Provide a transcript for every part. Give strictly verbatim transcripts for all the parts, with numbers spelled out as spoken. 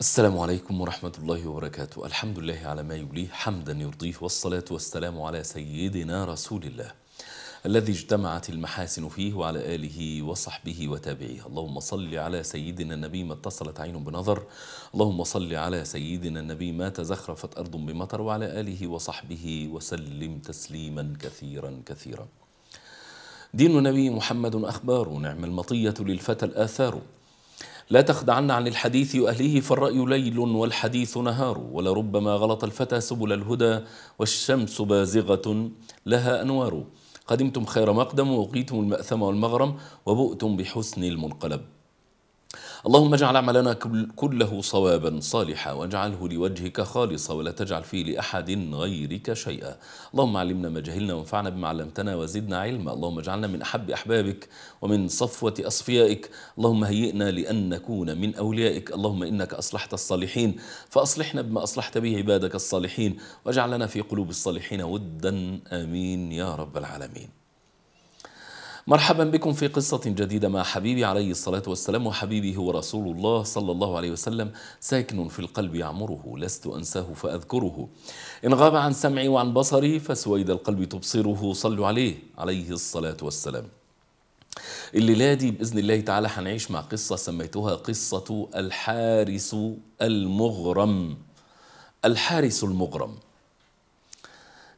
السلام عليكم ورحمة الله وبركاته. الحمد لله على ما يوليه حمدا يرضيه، والصلاة والسلام على سيدنا رسول الله الذي اجتمعت المحاسن فيه، وعلى آله وصحبه وتابعيه. اللهم صل على سيدنا النبي ما اتصلت عين بنظر، اللهم صل على سيدنا النبي ما تزخرفت أرض بمطر، وعلى آله وصحبه وسلم تسليما كثيرا كثيرا. دين النبي محمد أخبار، نعم المطية للفتى الآثار. لا تخدعن عن الحديث وأهله، فالرأي ليل والحديث نهار. ولربما غلط الفتى سبل الهدى، والشمس بازغة لها أنوار. قدمتم خير مقدم، ووقيتم المأثم والمغرم، وبؤتم بحسن المنقلب. اللهم اجعل عملنا كله صوابا صالحا، واجعله لوجهك خالصا، ولا تجعل فيه لأحد غيرك شيئا. اللهم علمنا ما جهلنا، وانفعنا بما علمتنا، وزدنا علما. اللهم اجعلنا من أحب أحبابك، ومن صفوة أصفيائك. اللهم هيئنا لأن نكون من أوليائك. اللهم إنك أصلحت الصالحين، فأصلحنا بما أصلحت به عبادك الصالحين، واجعلنا في قلوب الصالحين ودا، آمين يا رب العالمين. مرحبا بكم في قصة جديدة مع حبيبي عليه الصلاة والسلام، وحبيبي هو رسول الله صلى الله عليه وسلم، ساكن في القلب يعمره، لست أنساه فأذكره، إن غاب عن سمعي وعن بصري، فسويد القلب تبصره، صلوا عليه عليه الصلاة والسلام. الليلة دي بإذن الله تعالى هنعيش مع قصة سميتها قصة الحارس المغرم. الحارس المغرم،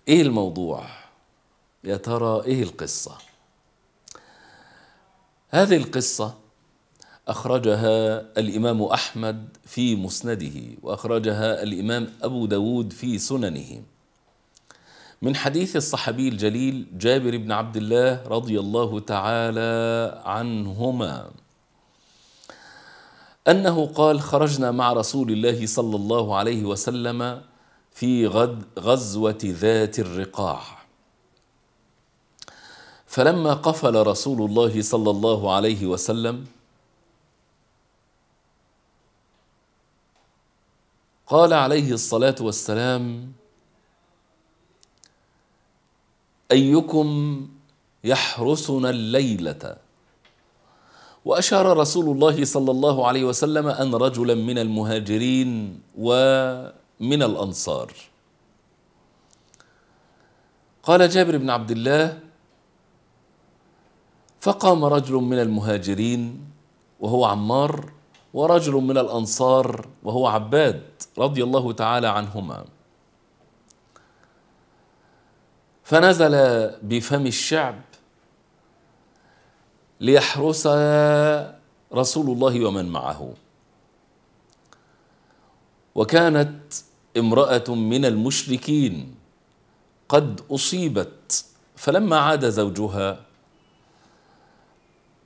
إيه الموضوع يا ترى؟ إيه القصة؟ هذه القصة أخرجها الإمام أحمد في مسنده، وأخرجها الإمام أبو داود في سننه، من حديث الصحابي الجليل جابر بن عبد الله رضي الله تعالى عنهما أنه قال: خرجنا مع رسول الله صلى الله عليه وسلم في غزوة ذات الرقاع، فلما قفل رسول الله صلى الله عليه وسلم قال عليه الصلاة والسلام: أيكم يحرسنا الليلة؟ وأشار رسول الله صلى الله عليه وسلم أن رجلا من المهاجرين ومن الأنصار. قال جابر بن عبد الله: فقام رجل من المهاجرين وهو عمار، ورجل من الأنصار وهو عباد رضي الله تعالى عنهما، فنزل بفم الشعب ليحرس رسول الله ومن معه. وكانت امرأة من المشركين قد أصيبت، فلما عاد زوجها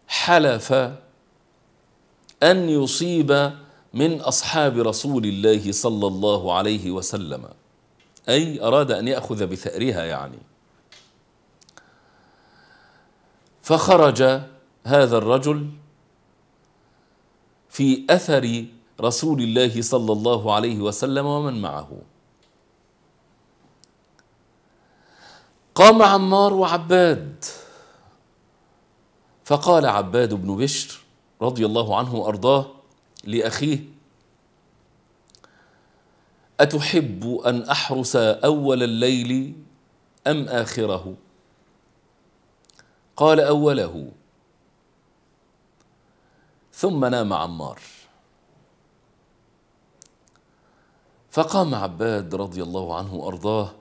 حلف أن يصيب من أصحاب رسول الله صلى الله عليه وسلم، أي أراد أن يأخذ بثأرها يعني. فخرج هذا الرجل في أثر رسول الله صلى الله عليه وسلم ومن معه. قام عمار وعباد، فقال عباد بن بشر رضي الله عنه وأرضاه لأخيه: أتحب أن أحرس أول الليل أم آخره؟ قال: أوله. ثم نام عمار، فقام عباد رضي الله عنه وأرضاه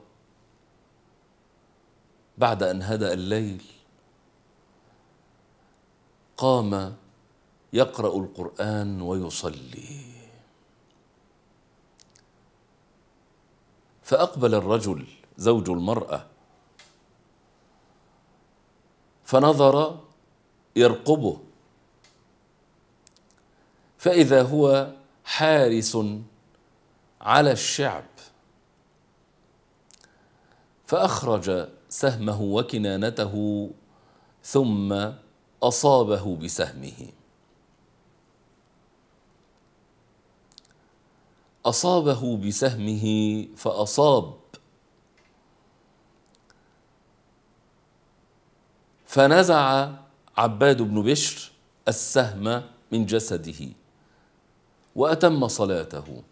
بعد أن هدأ الليل، قام يقرأ القرآن ويصلي، فأقبل الرجل زوج المرأة، فنظر يرقبه، فإذا هو حارس على الشعب، فأخرج سهمه وكنانته ثم أصابه بسهمه، أصابه بسهمه فأصاب، فنزع عباد بن بشر السهم من جسده، وأتم صلاته.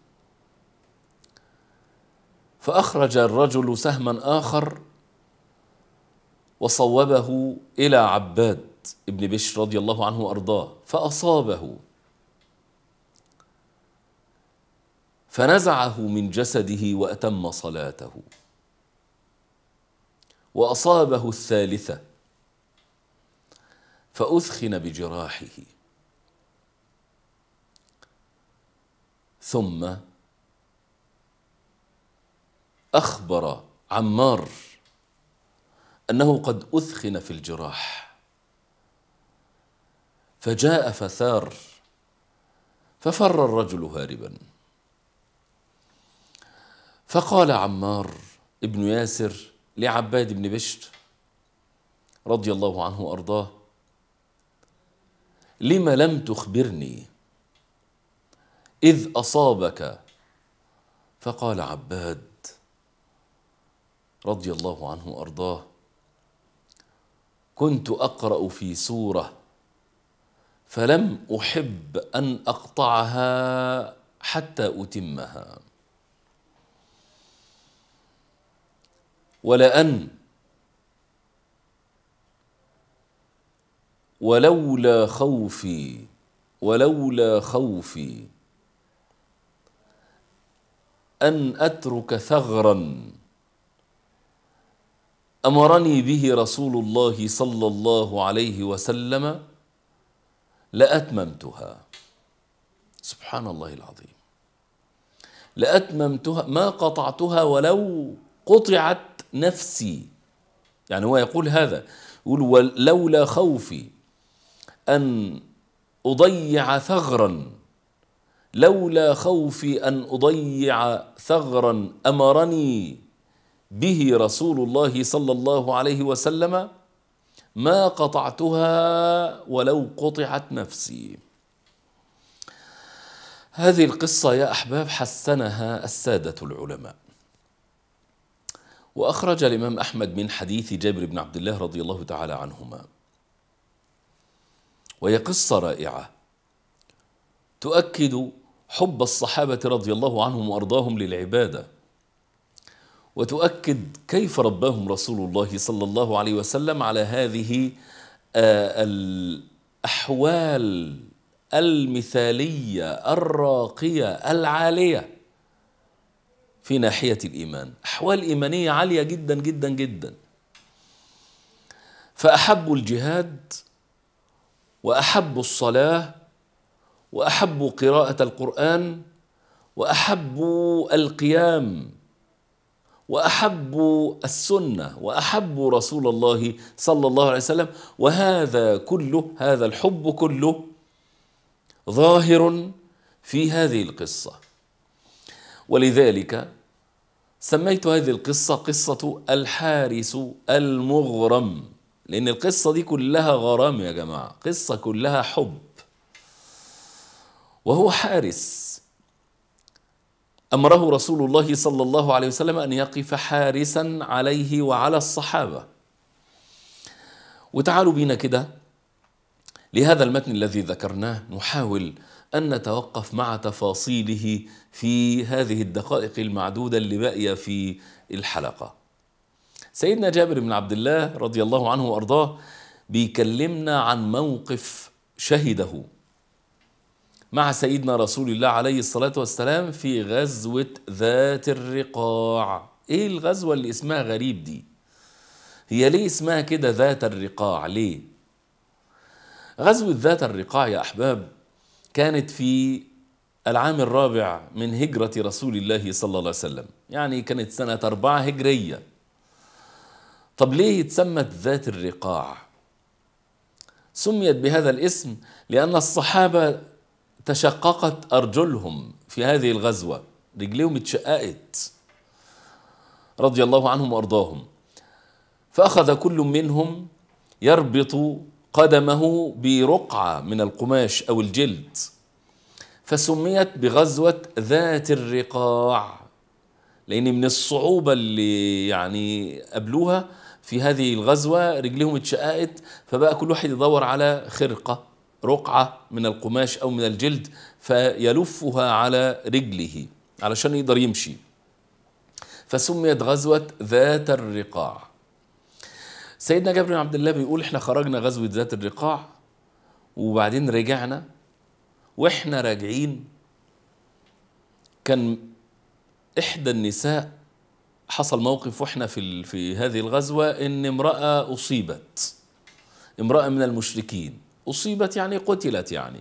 فأخرج الرجل سهما آخر وصوبه إلى عباد بن بشر رضي الله عنه وأرضاه فأصابه، فنزعه من جسده وأتم صلاته. وأصابه الثالثة فأثخن بجراحه، ثم أخبر عمار أنه قد أثخن في الجراح، فجاء فثار، ففر الرجل هاربا. فقال عمار بن ياسر لعباد بن بشر رضي الله عنه وأرضاه: لم لم تخبرني إذ أصابك؟ فقال عباد رضي الله عنه وأرضاه: كنت أقرأ في سورة فلم أحب أن أقطعها حتى أتمها، ولأن ولولا خوفي ولولا خوفي أن أترك ثغرا أمرني به رسول الله صلى الله عليه وسلم لأتممتها. سبحان الله العظيم، لأتممتها ما قطعتها ولو قطعت نفسي. يعني هو يقول هذا، يقول ولولا خوفي أن أضيع ثغرا، لولا خوفي أن أضيع ثغرا أمرني به رسول الله صلى الله عليه وسلم ما قطعتها ولو قطعت نفسي. هذه القصة يا أحباب حسنها السادة العلماء، وأخرج الإمام أحمد من حديث جابر بن عبد الله رضي الله تعالى عنهما، وهي قصة رائعة تؤكد حب الصحابة رضي الله عنهم وأرضاهم للعبادة، وتؤكد كيف رباهم رسول الله صلى الله عليه وسلم على هذه الأحوال المثالية الراقية العالية في ناحية الإيمان، أحوال إيمانية عالية جدا جدا جدا. فأحبوا الجهاد وأحبوا الصلاة وأحبوا قراءة القرآن وأحبوا القيام وأحبوا السنة وأحبوا رسول الله صلى الله عليه وسلم، وهذا كله، هذا الحب كله ظاهر في هذه القصة. ولذلك سميت هذه القصة قصة الحارس المغرم، لأن القصة دي كلها غرام يا جماعة، قصة كلها حب. وهو حارس أمره رسول الله صلى الله عليه وسلم أن يقف حارسا عليه وعلى الصحابة. وتعالوا بينا كده لهذا المتن الذي ذكرناه، نحاول أن نتوقف مع تفاصيله في هذه الدقائق المعدودة اللي باقية في الحلقة. سيدنا جابر بن عبد الله رضي الله عنه وأرضاه بيكلمنا عن موقف شهده مع سيدنا رسول الله عليه الصلاة والسلام في غزوة ذات الرقاع. إيه الغزوة اللي اسمها غريب دي؟ هي ليه اسمها كده ذات الرقاع؟ ليه؟ غزوة ذات الرقاع يا أحباب كانت في العام الرابع من هجرة رسول الله صلى الله عليه وسلم، يعني كانت سنة أربعة هجرية. طب ليه اتسمت ذات الرقاع؟ سميت بهذا الاسم لأن الصحابة تشققت أرجلهم في هذه الغزوة، رجليهم اتشققت رضي الله عنهم وأرضاهم، فأخذ كل منهم يربط قدمه برقعة من القماش أو الجلد، فسميت بغزوة ذات الرقاع لأن من الصعوبة اللي يعني قابلوها في هذه الغزوة، رجلهم اتشققت، فبقى كل واحد يدور على خرقة، رقعة من القماش أو من الجلد فيلفها على رجله علشان يقدر يمشي، فسميت غزوة ذات الرقاع. سيدنا جابر بن عبد الله بيقول احنا خرجنا غزوة ذات الرقاع وبعدين رجعنا، واحنا راجعين كان احدى النساء حصل موقف واحنا في في هذه الغزوة ان امرأة اصيبت، امرأة من المشركين اصيبت يعني قتلت يعني.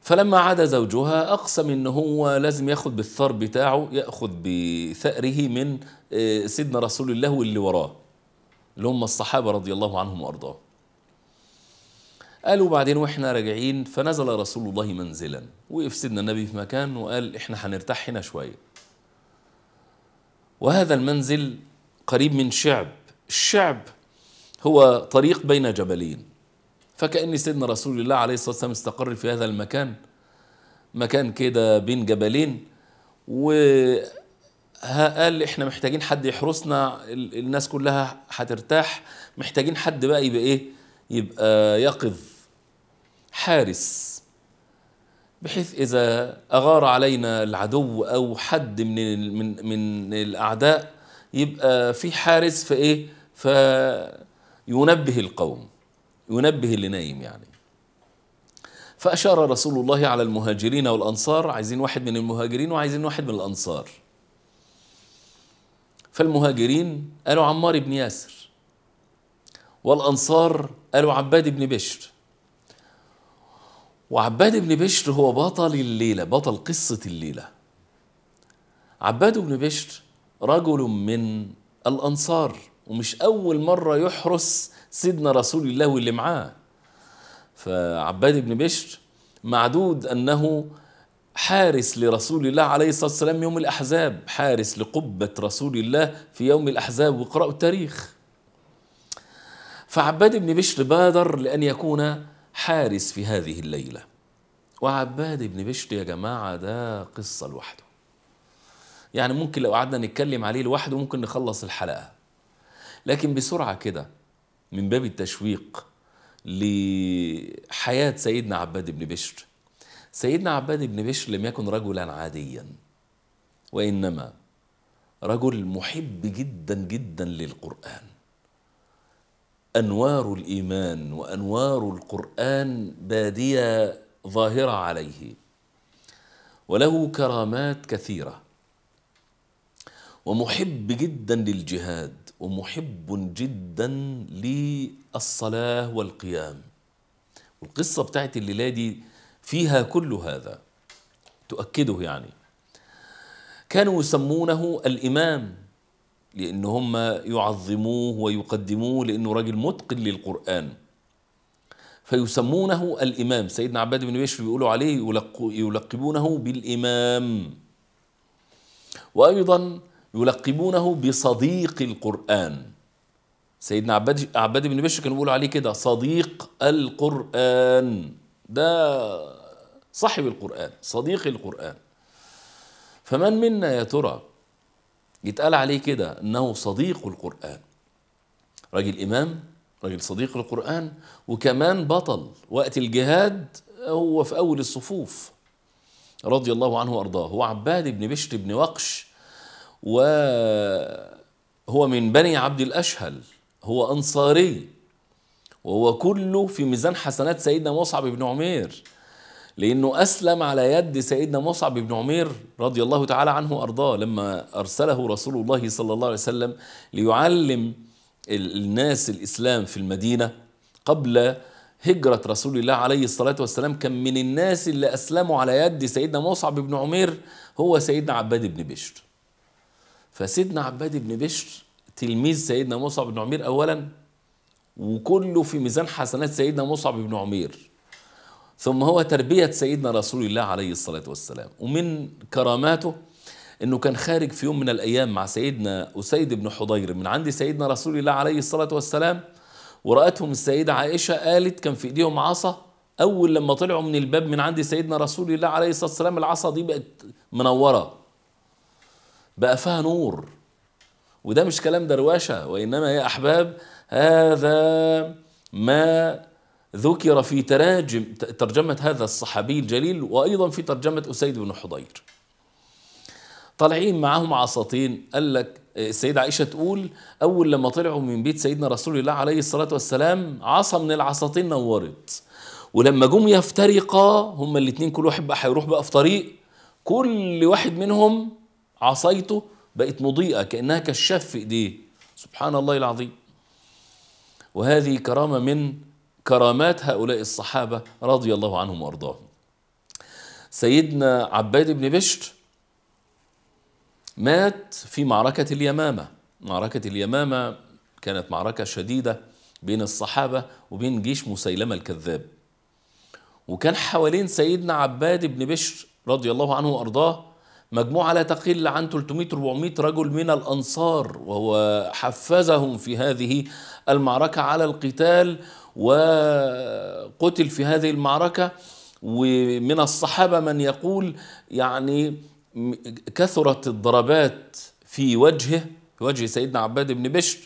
فلما عاد زوجها اقسم ان هو لازم ياخد بالثار بتاعه، ياخد بثأره من سيدنا رسول الله واللي وراه اللي هم الصحابة رضي الله عنهم وارضاهم. قالوا بعدين واحنا راجعين فنزل رسول الله منزلا، وقف سيدنا النبي في مكان وقال احنا هنرتاح هنا شويه. وهذا المنزل قريب من شعب، الشعب هو طريق بين جبلين، فكأن سيدنا رسول الله عليه الصلاه والسلام استقر في هذا المكان، مكان كده بين جبلين، وقال احنا محتاجين حد يحرسنا، الناس كلها هترتاح، محتاجين حد بقى يبقى ايه؟ يبقى يقظ، حارس، بحيث إذا أغار علينا العدو أو حد من من من الأعداء يبقى في حارس فإيه؟ فينبه القوم، ينبه اللي نايم يعني. فأشار رسول الله على المهاجرين والأنصار، عايزين واحد من المهاجرين وعايزين واحد من الأنصار. فالمهاجرين قالوا عمار بن ياسر، والأنصار قالوا عباد بن بشر. وعباد بن بشر هو بطل الليلة، بطل قصة الليلة. عباد بن بشر رجل من الأنصار ومش أول مرة يحرس سيدنا رسول الله واللي معاه، فعباد بن بشر معدود أنه حارس لرسول الله عليه الصلاة والسلام يوم الأحزاب، حارس لقبة رسول الله في يوم الأحزاب، وقرأوا التاريخ. فعباد بن بشر بادر لأن يكون حارس في هذه الليلة. وعباد بن بشر يا جماعة ده قصة لوحده، يعني ممكن لو قعدنا نتكلم عليه لوحده ممكن نخلص الحلقة، لكن بسرعة كده من باب التشويق لحياة سيدنا عباد بن بشر. سيدنا عباد بن بشر لم يكن رجلا عاديا، وإنما رجل محب جدا جدا للقرآن. أنوار الإيمان وأنوار القرآن بادية ظاهرة عليه، وله كرامات كثيرة، ومحب جدا للجهاد، ومحب جدا للصلاة والقيام. والقصة بتاعت الليلة دي فيها كل هذا تؤكده يعني. كانوا يسمونه الإمام لأن هم يعظموه ويقدموه لأنه راجل متقن للقرآن، فيسمونه الإمام. سيدنا عباد بن بشر بيقولوا عليه يلقبونه بالإمام، وأيضا يلقبونه بصديق القرآن. سيدنا عباد عباد بن بشر كانوا بيقولوا عليه كده صديق القرآن، ده صاحب القرآن، صديق القرآن. فمن منا يا ترى يتقال عليه كده انه صديق القرآن؟ راجل امام، راجل صديق القرآن، وكمان بطل وقت الجهاد، هو في اول الصفوف رضي الله عنه وارضاه. هو عباد بن بشر بن وقش، وهو من بني عبد الأشهل، هو انصاري، وهو كله في ميزان حسنات سيدنا مصعب بن عمير، لأنه أسلم على يد سيدنا مصعب بن عمير رضي الله تعالى عنه وأرضاه لما أرسله رسول الله صلى الله عليه وسلم ليعلم الناس الإسلام في المدينة. قبل هجرة رسول الله عليه الصلاة والسلام كان من الناس اللي أسلموا على يد سيدنا مصعب بن عمير هو سيدنا عباد بن بشر. فسيدنا عباد بن بشر تلميذ سيدنا مصعب بن عمير أولا، وكله في ميزان حسنات سيدنا مصعب بن عمير، ثم هو تربية سيدنا رسول الله عليه الصلاة والسلام. ومن كراماته أنه كان خارج في يوم من الأيام مع سيدنا أسيد بن حضير من عند سيدنا رسول الله عليه الصلاة والسلام، ورأتهم السيدة عائشة قالت كان في إيديهم عصا، أول لما طلعوا من الباب من عند سيدنا رسول الله عليه الصلاة والسلام العصا دي بقت منورة، بقى فيها نور. وده مش كلام درواشة، وإنما يا أحباب هذا ما ذكر في تراجم ترجمة هذا الصحابي الجليل، وأيضا في ترجمة أسيد بن حضير. طالعين معهم عصاتين، قال لك السيدة عائشة تقول أول لما طلعوا من بيت سيدنا رسول الله عليه الصلاة والسلام عصا من العصاتين نورت، ولما جم يفترقا هما الاتنين كل واحد بقى هيروح بقى في طريق، كل واحد منهم عصايته بقت مضيئة كأنها كشاف في إيديه. سبحان الله العظيم. وهذه كرامة من كرامات هؤلاء الصحابة رضي الله عنهم وأرضاهم. سيدنا عباد بن بشر مات في معركة اليمامة. معركة اليمامة كانت معركة شديدة بين الصحابة وبين جيش مسيلمة الكذاب، وكان حوالين سيدنا عباد بن بشر رضي الله عنه وأرضاه مجموعة لا تقل عن ثلاثمائة أربعمائة رجل من الأنصار، وهو حفزهم في هذه المعركة على القتال، وقتل في هذه المعركة. ومن الصحابة من يقول يعني كثرت الضربات في وجهه، في وجه سيدنا عباد بن بشر،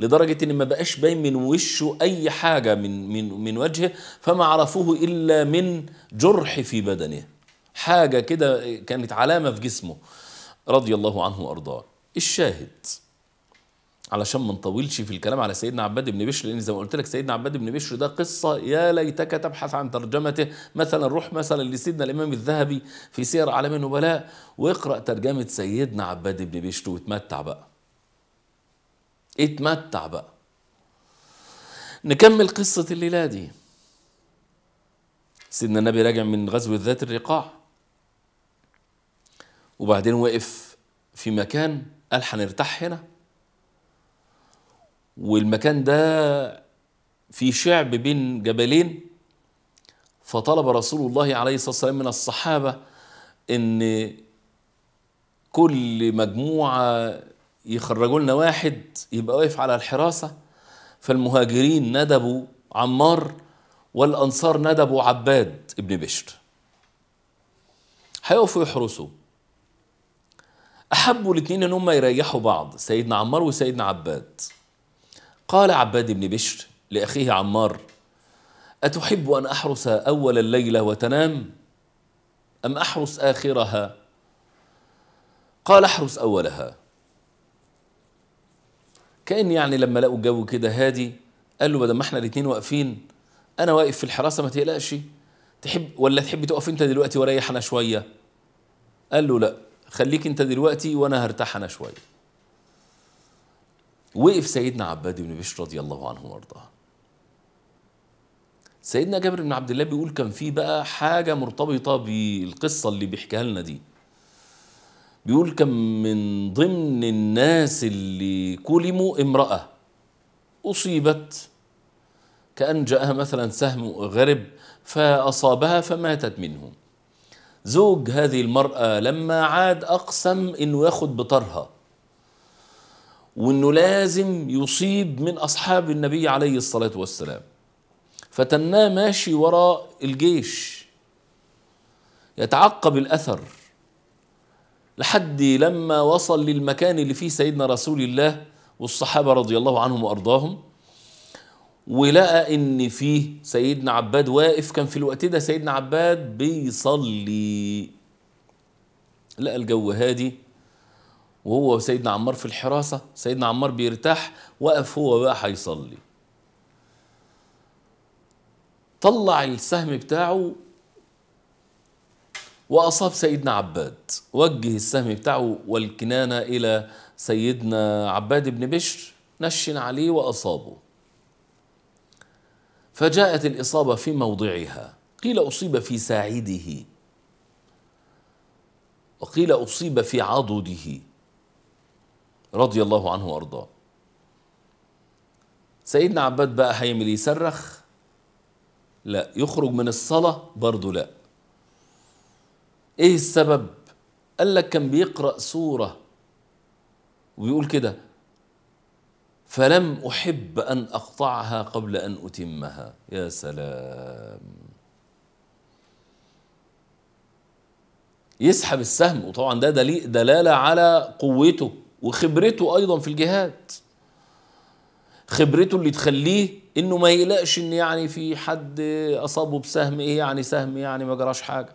لدرجة إن ما بقاش باين من وشه أي حاجة من من من وجهه، فما عرفوه إلا من جرح في بدنه، حاجة كده كانت علامة في جسمه رضي الله عنه وأرضاه. الشاهد، علشان ما نطولش في الكلام على سيدنا عباد بن بشر، لأن زي ما قلت لك سيدنا عباد بن بشر ده قصة يا ليتك تبحث عن ترجمته. مثلا روح مثلا لسيدنا الإمام الذهبي في سير علم النبلاء واقرأ ترجمة سيدنا عباد بن بشر واتمتع بقى، اتمتع بقى. نكمل قصة الليلة دي. سيدنا النبي راجع من غزوة ذات الرقاع، وبعدين وقف في مكان قال هنرتاح هنا، والمكان ده في شعب بين جبلين. فطلب رسول الله عليه الصلاة والسلام من الصحابة ان كل مجموعة يخرجوا لنا واحد يبقى واقف على الحراسة. فالمهاجرين ندبوا عمار، والأنصار ندبوا عباد بن بشر، هيقفوا يحرسوا. أحبوا الاثنين إن هم يريحوا بعض، سيدنا عمار وسيدنا عباد. قال عباد بن بشر لأخيه عمار: أتحب أن أحرس أول الليلة وتنام، أم أحرس آخرها؟ قال: أحرس أولها. كأن يعني لما لقوا الجو كده هادي قال له: بدل ما احنا الاثنين واقفين، أنا واقف في الحراسة ما تقلقش، تحب ولا تحب تقف أنت دلوقتي وريح أنا شوية؟ قال له: لا، خليك أنت دلوقتي وأنا هرتاح أنا شوية. وقف سيدنا عباد بن بشر رضي الله عنه وارضاه. سيدنا جابر بن عبد الله بيقول كان في بقى حاجة مرتبطة بالقصة اللي بيحكيها لنا دي. بيقول كان من ضمن الناس اللي كلموا امرأة أصيبت، كأن جاءها مثلا سهم غرب فأصابها فماتت منه. زوج هذه المرأة لما عاد أقسم إنه ياخد بطرها، وإنه لازم يصيب من أصحاب النبي عليه الصلاة والسلام. فتناه ماشي وراء الجيش يتعقب الأثر، لحد لما وصل للمكان اللي فيه سيدنا رسول الله والصحابة رضي الله عنهم وأرضاهم، ولقى إن فيه سيدنا عباد واقف. كان في الوقت ده سيدنا عباد بيصلي، لقى الجو هادي وهو سيدنا عمار في الحراسة، سيدنا عمار بيرتاح، وقف هو بقى هيصلي. طلع السهم بتاعه وأصاب سيدنا عباد، وجه السهم بتاعه والكنانة إلى سيدنا عباد بن بشر، نشن عليه وأصابه. فجاءت الإصابة في موضعها، قيل أصيب في ساعده، وقيل أصيب في عضده رضي الله عنه وأرضاه. سيدنا عباد بقى هيعمل يصرخ؟ لا. يخرج من الصلاة؟ برضه لا. إيه السبب؟ قال لك كان بيقرأ سورة ويقول كده: فلم أحب أن أقطعها قبل أن أتمها. يا سلام! يسحب السهم، وطبعا ده دليل دلالة على قوته وخبرته أيضا في الجهاد، خبرته اللي تخليه انه ما يقلقش ان يعني في حد اصابه بسهم، ايه يعني سهم يعني ما جراش حاجه،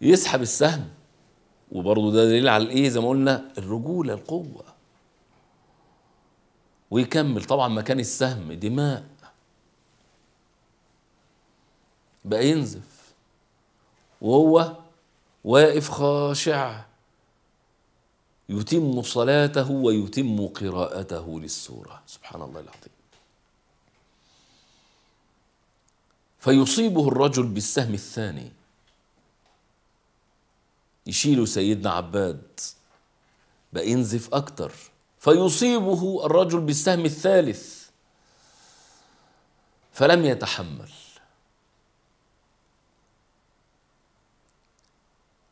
يسحب السهم. وبرضه ده دليل على ايه؟ زي ما قلنا الرجوله، القوه. ويكمل طبعا مكان السهم دماء، بقى ينزف وهو واقف خاشع يتم صلاته ويتم قراءته للسورة. سبحان الله العظيم. فيصيبه الرجل بالسهم الثاني، يشيل سيدنا عباد بقى ينزف أكتر، فيصيبه الرجل بالسهم الثالث فلم يتحمل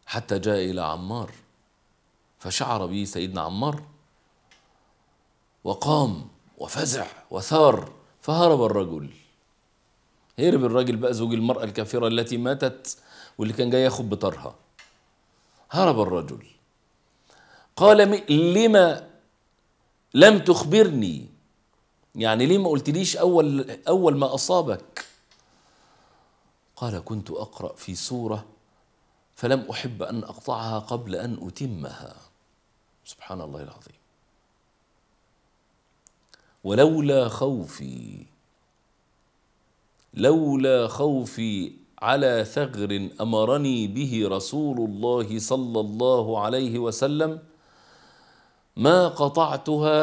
حتى جاء إلى عمار، فشعر به سيدنا عمار وقام وفزع وثار، فهرب الرجل. هرب الرجل بقى زوج المرأة الكافرة التي ماتت واللي كان جاي ياخد بطرها. هرب الرجل قال لما لم تخبرني، يعني ليه ما قلتليش أول, أول ما أصابك؟ قال كنت أقرأ في سورة فلم أحب أن أقطعها قبل أن أتمها. سبحان الله العظيم. ولولا خوفي لولا خوفي على ثغر أمرني به رسول الله صلى الله عليه وسلم ما قطعتها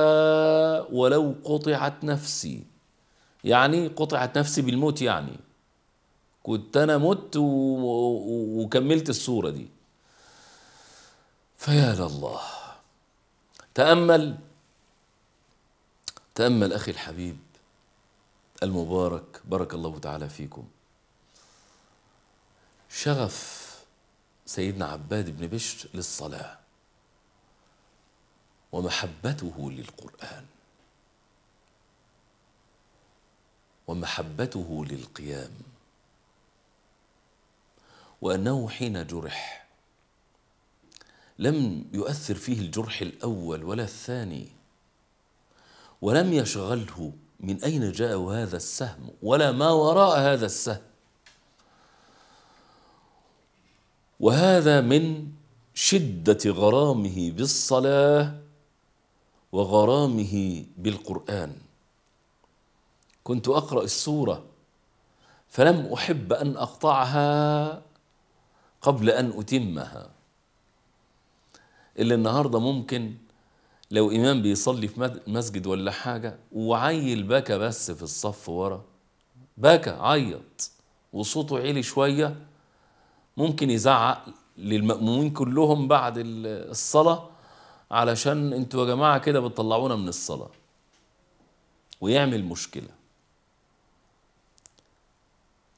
ولو قطعت نفسي، يعني قطعت نفسي بالموت، يعني كنت أنا مت وكملت السورة دي. فيا لله. تأمل تأمل أخي الحبيب المبارك، بارك الله تعالى فيكم، شغف سيدنا عباد بن بشر للصلاة ومحبته للقرآن ومحبته للقيام، وأنه حين جرح لم يؤثر فيه الجرح الأول ولا الثاني، ولم يشغله من أين جاء هذا السهم ولا ما وراء هذا السهم. وهذا من شدة غرامه بالصلاة وغرامه بالقرآن. كنت أقرأ السورة فلم أحب أن أقطعها قبل أن أتمها. اللي النهاردة ممكن لو إمام بيصلي في مسجد ولا حاجة وعيل بكى بس في الصف ورا، بكى عيط وصوته عالي شوية، ممكن يزعق للمأمومين كلهم بعد الصلاة علشان انتوا يا جماعة كده بتطلعونا من الصلاة، ويعمل مشكلة.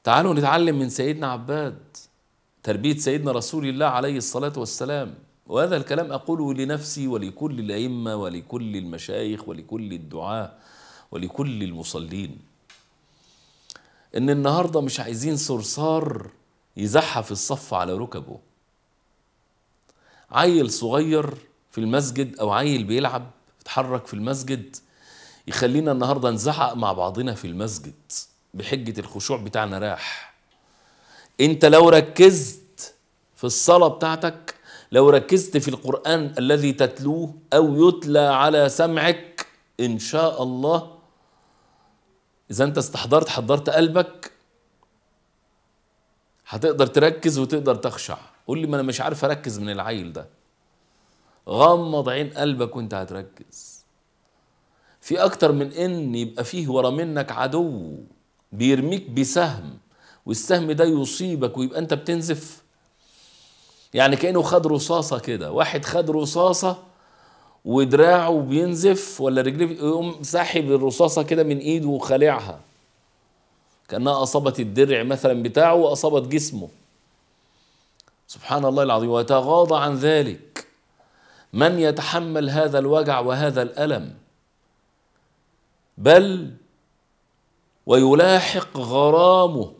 تعالوا نتعلم من سيدنا عباد تربية سيدنا رسول الله عليه الصلاة والسلام. وهذا الكلام أقوله لنفسي ولكل الأئمة ولكل المشايخ ولكل الدعاة ولكل المصلين، إن النهاردة مش عايزين صرصار يزحف الصف على ركبه. عيل صغير في المسجد أو عيل بيلعب يتحرك في المسجد يخلينا النهاردة نزحق مع بعضنا في المسجد بحجة الخشوع بتاعنا راح. انت لو ركزت في الصلاة بتاعتك، لو ركزت في القرآن الذي تتلوه أو يتلى على سمعك، إن شاء الله إذا انت استحضرت حضرت قلبك هتقدر تركز وتقدر تخشع. قول لي ما أنا مش عارف أركز من العيل ده. غمض عين قلبك وانت هتركز. في أكتر من إن يبقى فيه ورا منك عدو بيرميك بسهم والسهم ده يصيبك ويبقى انت بتنزف، يعني كأنه خد رصاصة كده. واحد خد رصاصة ودراعه بينزف ولا رجليه، يقوم ساحب الرصاصة كده من ايده وخلعها كأنها أصابت الدرع مثلا بتاعه وأصابت جسمه. سبحان الله العظيم. ويتغاضى عن ذلك من يتحمل هذا الوجع وهذا الألم، بل ويلاحق غرامه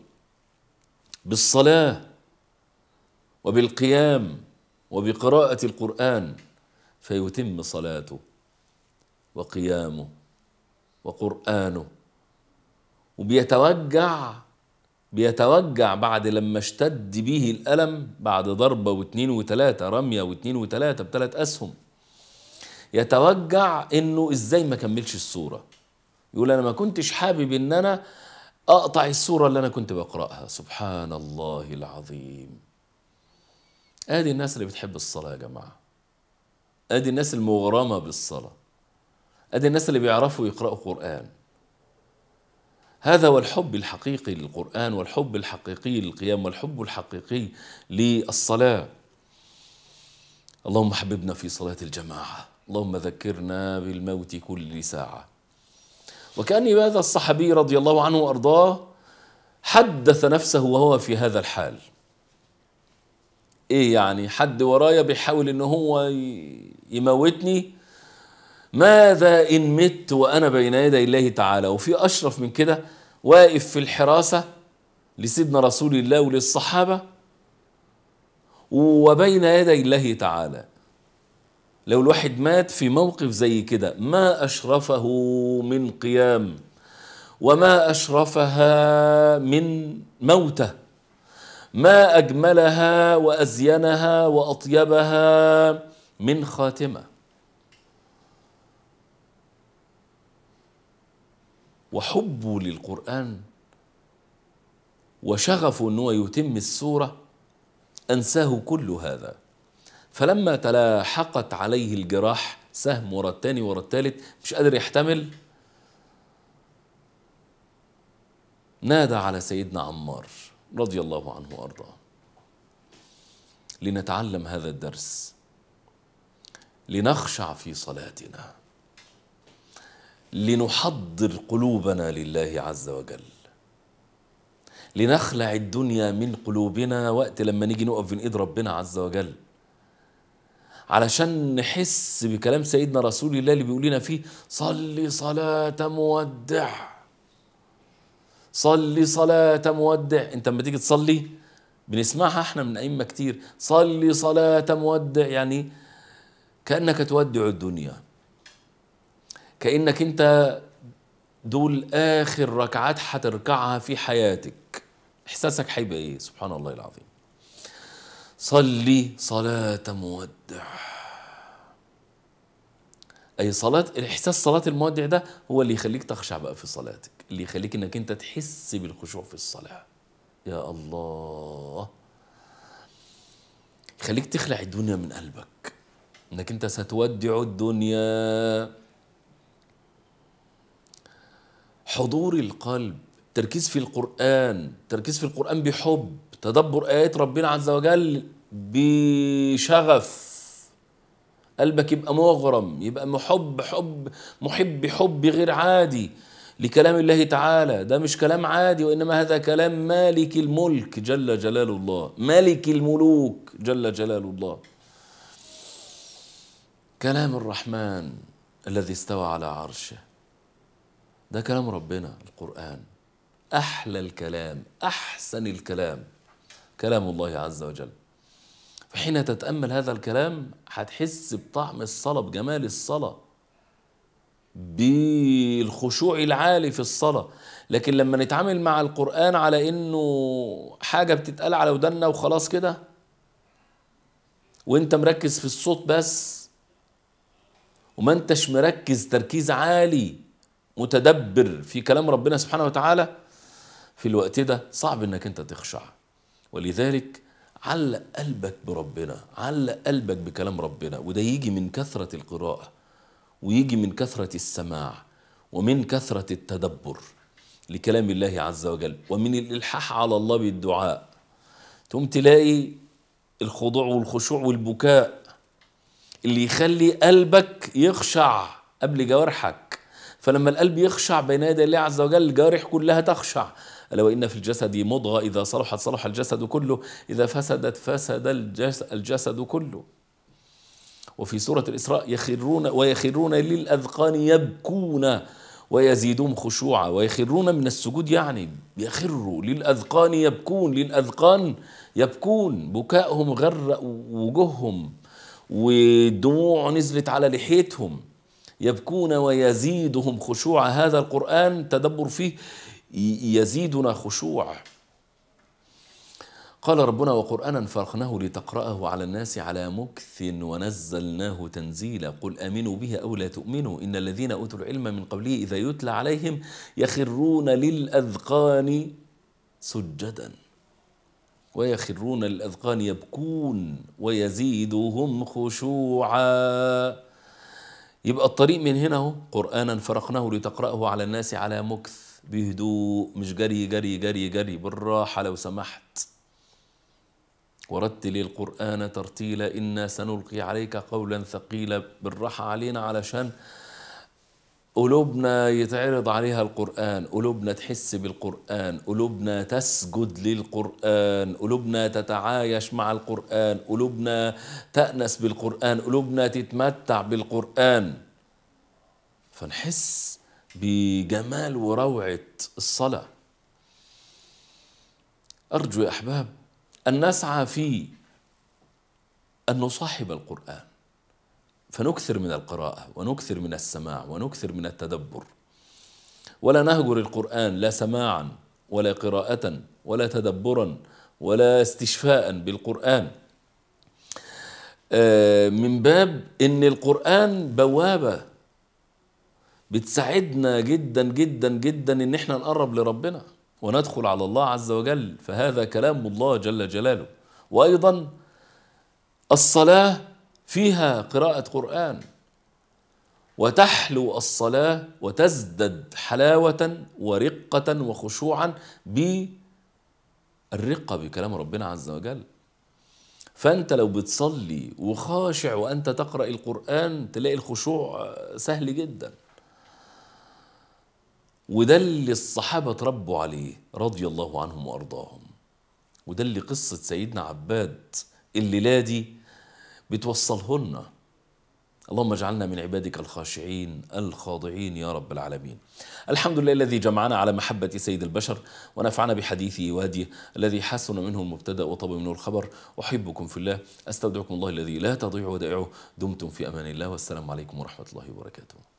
بالصلاة وبالقيام وبقراءة القرآن، فيتم صلاته وقيامه وقرآنه، وبيتوجع بيتوجع بعد لما اشتد به الألم بعد ضربة واثنين وثلاثة، رمية واثنين وثلاثة بثلاث أسهم، يتوجع إنه إزاي ما كملش السورة. يقول أنا ما كنتش حابب إن أنا أقطع السورة اللي أنا كنت بقرأها. سبحان الله العظيم. أدي الناس اللي بتحب الصلاة يا جماعة، أدي الناس المغرمة بالصلاة، أدي الناس اللي بيعرفوا يقرأوا قرآن. هذا هو الحب الحقيقي للقرآن، والحب الحقيقي للقيام، والحب الحقيقي للصلاة. اللهم حببنا في صلاة الجماعة، اللهم ذكرنا بالموت كل ساعة. وكأن هذا الصحابي رضي الله عنه وأرضاه حدث نفسه وهو في هذا الحال. إيه يعني حد ورايا بيحاول إن هو يموتني؟ ماذا إن مت وأنا بين يدي الله تعالى؟ وفي أشرف من كده واقف في الحراسة لسيدنا رسول الله وللصحابة وبين يدي الله تعالى. لو الواحد مات في موقف زي كده ما أشرفه من قيام، وما أشرفها من موته، ما أجملها وأزينها وأطيبها من خاتمة. وحبه للقرآن وشغفه أنه يتم السورة أنساه كل هذا. فلما تلاحقت عليه الجراح سهم ورا الثاني ورا الثالث مش قادر يحتمل، نادى على سيدنا عمار رضي الله عنه وأرضاه. لنتعلم هذا الدرس، لنخشع في صلاتنا، لنحضر قلوبنا لله عز وجل، لنخلع الدنيا من قلوبنا وقت لما نيجي نقف بنقيد ربنا عز وجل، علشان نحس بكلام سيدنا رسول الله اللي بيقول لنا فيه صلي صلاة مودع، صلي صلاة مودع. انت لما تيجي تصلي بنسمعها احنا من أئمة كتير، صلي صلاة مودع، يعني كأنك تودع الدنيا، كأنك انت دول آخر ركعات هتركعها في حياتك. إحساسك هيبقى إيه؟ سبحان الله العظيم. صلي صلاة مودع، أي صلاة. الإحساس صلاة المودع ده هو اللي يخليك تخشع بقى في صلاتك، اللي يخليك إنك أنت تحس بالخشوع في الصلاة. يا الله، يخليك تخلع الدنيا من قلبك، إنك أنت ستودع الدنيا. حضور القلب، تركيز في القرآن، تركيز في القرآن بحب، تدبر آيات ربنا عز وجل بشغف. قلبك يبقى مغرم، يبقى محب حب محب حب غير عادي لكلام الله تعالى. ده مش كلام عادي، وإنما هذا كلام مالك الملك جل جلال الله، مالك الملوك جل جلال الله، كلام الرحمن الذي استوى على عرشه. ده كلام ربنا القرآن، أحلى الكلام، أحسن الكلام، كلام الله عز وجل. فحين تتأمل هذا الكلام هتحس بطعم الصلاة، بجمال الصلاة، بالخشوع العالي في الصلاة. لكن لما نتعامل مع القرآن على إنه حاجة بتتقال على ودنا وخلاص كده، وإنت مركز في الصوت بس، وما إنتش مركز تركيز عالي متدبر في كلام ربنا سبحانه وتعالى، في الوقت ده صعب إنك أنت تخشع. ولذلك علق قلبك بربنا، علق قلبك بكلام ربنا. وده يجي من كثرة القراءة، ويجي من كثرة السماع، ومن كثرة التدبر لكلام الله عز وجل، ومن الإلحاح على الله بالدعاء. ثم تلاقي الخضوع والخشوع والبكاء اللي يخلي قلبك يخشع قبل جوارحك. فلما القلب يخشع بين يدي الله عز وجل الجوارح كلها تخشع. ألا وإن في الجسد مضغة إذا صلحت صلح الجسد كله، إذا فسدت فسد الجسد كله. وفي سورة الإسراء يخرون ويخرون للأذقان يبكون ويزيدهم خشوعا. ويخرون من السجود يعني يخروا للأذقان يبكون، للأذقان يبكون، بكائهم غرق وجوههم والدموع نزلت على لحيتهم. يبكون ويزيدهم خشوع. هذا القرآن تدبر فيه يزيدنا خشوع. قال ربنا وقرآنا فرقناه لتقرأه على الناس على مكث ونزلناه تنزيلا قل آمنوا به أو لا تؤمنوا إن الذين أوتوا العلم من قبله إذا يتلى عليهم يخرون للأذقان سجدا ويخرون للأذقان يبكون ويزيدهم خشوعا. يبقى الطريق من هنا هو قرآنا فرقناه لتقرأه على الناس على مكث بهدوء، مش جري جري جري جري، بالراحة لو سمحت. ورتل القرآن ترتيلا إنا سنلقي عليك قولا ثقيلا. بالراحة علينا علشان قلوبنا يتعرض عليها القرآن، قلوبنا تحس بالقرآن، قلوبنا تسجد للقرآن، قلوبنا تتعايش مع القرآن، قلوبنا تأنس بالقرآن، قلوبنا تتمتع بالقرآن، فنحس بجمال وروعة الصلاة. أرجو يا أحباب أن نسعى في أن نصاحب القرآن، فنكثر من القراءة ونكثر من السماع ونكثر من التدبر، ولا نهجر القرآن لا سماعا ولا قراءة ولا تدبرا ولا استشفاء بالقرآن، من باب أن القرآن بوابة بتساعدنا جدا جدا جدا ان احنا نقرب لربنا وندخل على الله عز وجل، فهذا كلام الله جل جلاله. وايضا الصلاة فيها قراءة قرآن، وتحلو الصلاة وتزدد حلاوة ورقة وخشوعا بالرقة بكلام ربنا عز وجل. فأنت لو بتصلي وخاشع وأنت تقرأ القرآن تلاقي الخشوع سهل جدا، وده اللي الصحابة تربوا عليه رضي الله عنهم وأرضاهم، وده اللي قصة سيدنا عباد الليلة دي بتوصلهن. اللهم اجعلنا من عبادك الخاشعين الخاضعين يا رب العالمين. الحمد لله الذي جمعنا على محبة سيد البشر ونفعنا بحديثه وهديه الذي حسن منه المبتدأ وطب منه الخبر. أحبكم في الله، أستودعكم الله الذي لا تضيع ودائعه، دمتم في أمان الله، والسلام عليكم ورحمة الله وبركاته.